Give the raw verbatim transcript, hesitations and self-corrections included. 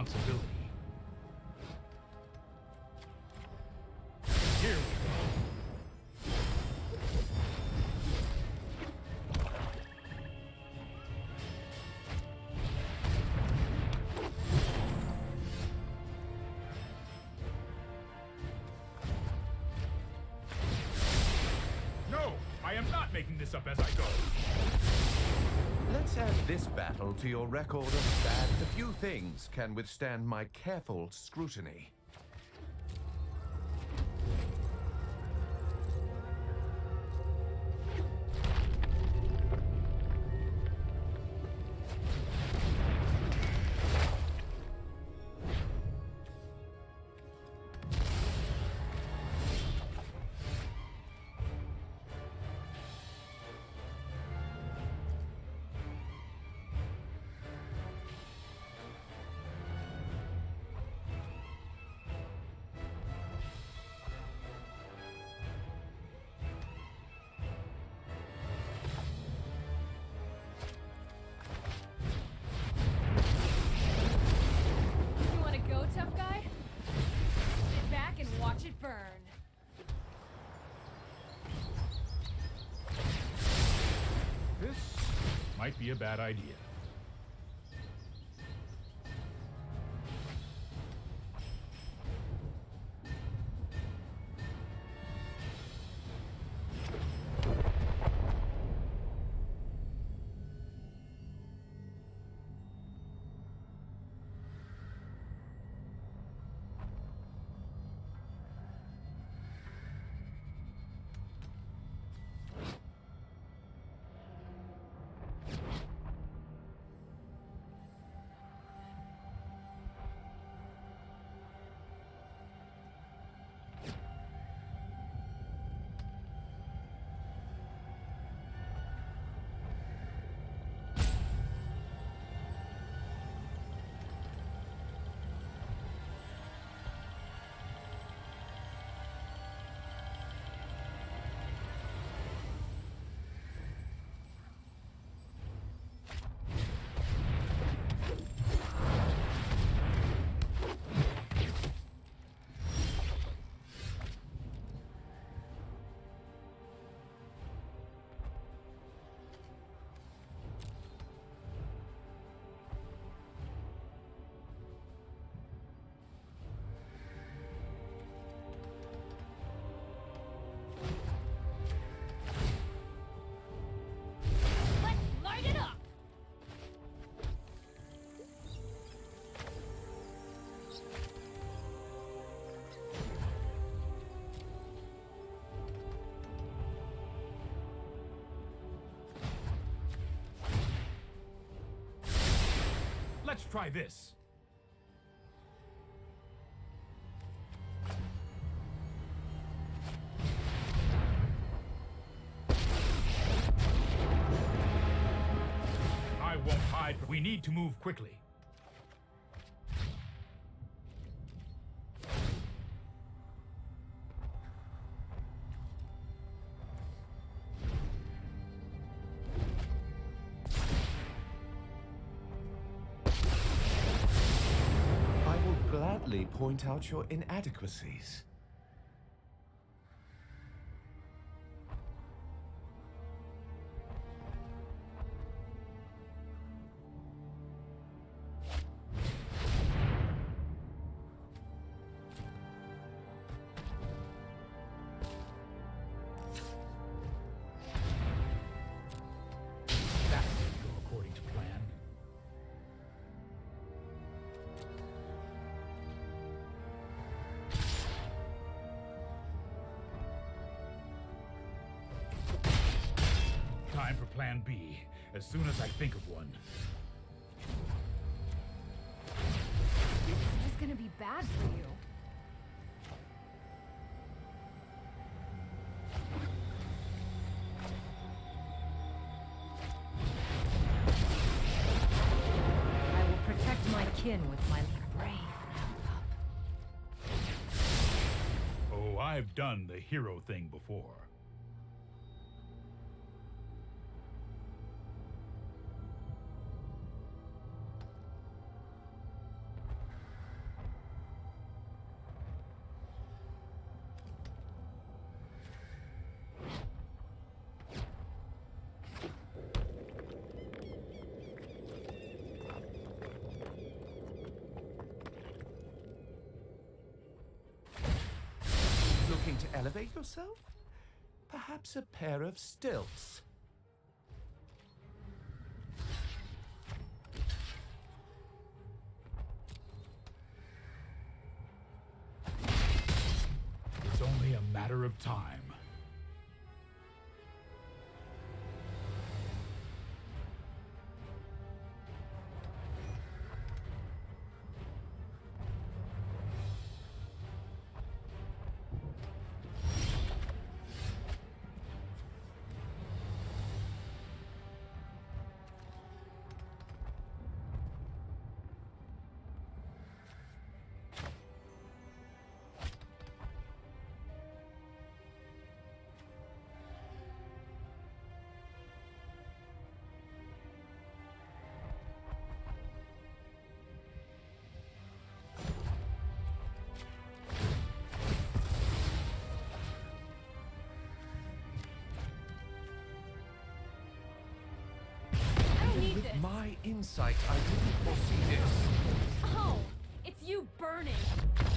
responsibility. Here we go. No, I am not making this up as I go. Let's add this battle to your record of bad. A few things can withstand my careful scrutiny. Might be a bad idea. Let's try this. I won't hide. We need to move quickly. Point out your inadequacies. Plan B, as soon as I think of one. This is just gonna be bad for you. I will protect my kin with my brave help. Oh, I've done the hero thing before. looking to elevate yourself? Perhaps a pair of stilts. It's only a matter of time. My insight, I didn't foresee this. Oh, it's you burning.